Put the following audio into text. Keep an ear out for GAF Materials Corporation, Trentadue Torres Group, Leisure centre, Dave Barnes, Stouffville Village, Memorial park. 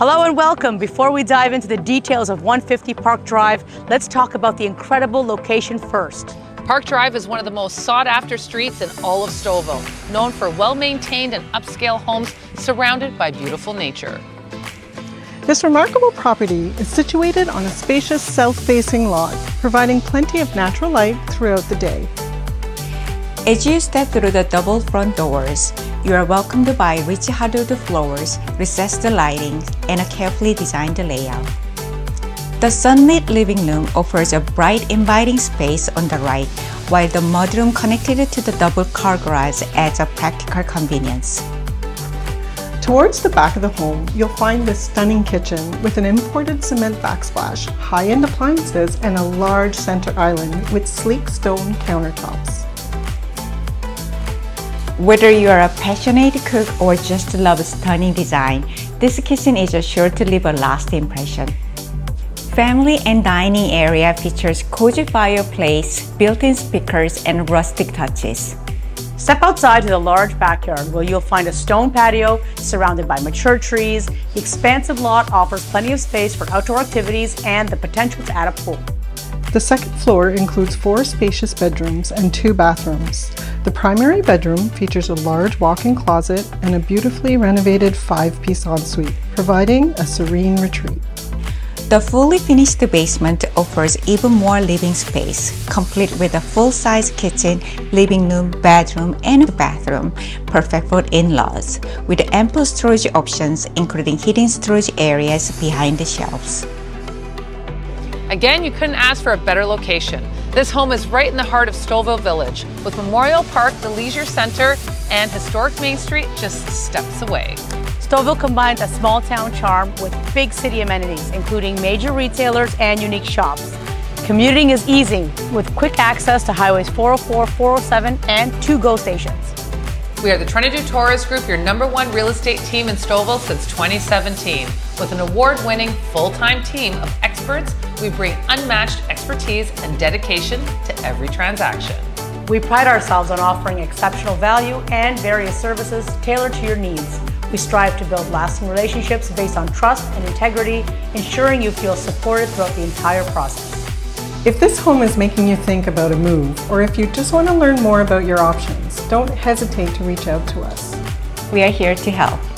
Hello and welcome. Before we dive into the details of 150 Park Drive, let's talk about the incredible location first. Park Drive is one of the most sought-after streets in all of Stouffville, known for well-maintained and upscale homes surrounded by beautiful nature. This remarkable property is situated on a spacious south-facing lot, providing plenty of natural light throughout the day. As you step through the double front doors, you are welcomed by richly hardwood floors, recessed lighting, and a carefully designed layout. The sunlit living room offers a bright, inviting space on the right, while the mudroom connected to the double car garage adds a practical convenience. Towards the back of the home, you'll find this stunning kitchen with an imported cement backsplash, high-end appliances, and a large center island with sleek stone countertops. Whether you are a passionate cook or just love stunning design, this kitchen is sure to leave a lasting impression. Family and dining area features cozy fireplace, built-in speakers, and rustic touches. Step outside to the large backyard where you'll find a stone patio surrounded by mature trees. The expansive lot offers plenty of space for outdoor activities and the potential to add a pool. The second floor includes 4 spacious bedrooms and 2 bathrooms. The primary bedroom features a large walk-in closet and a beautifully renovated 5-piece ensuite, providing a serene retreat. The fully finished basement offers even more living space, complete with a full-size kitchen, living room, bedroom, and bathroom, perfect for in-laws, with ample storage options including hidden storage areas behind the shelves. Again, you couldn't ask for a better location. This home is right in the heart of Stouffville Village, with Memorial Park, the Leisure Centre, and historic Main Street just steps away. Stouffville combines a small town charm with big city amenities, including major retailers and unique shops. Commuting is easy, with quick access to highways 404, 407, and 2 GO stations. We are the Trentadue Torres Group, your #1 real estate team in Stouffville since 2017. With an award-winning full-time team of experts, we bring unmatched expertise and dedication to every transaction. We pride ourselves on offering exceptional value and various services tailored to your needs. We strive to build lasting relationships based on trust and integrity, ensuring you feel supported throughout the entire process. If this home is making you think about a move, or if you just want to learn more about your options, don't hesitate to reach out to us. We are here to help.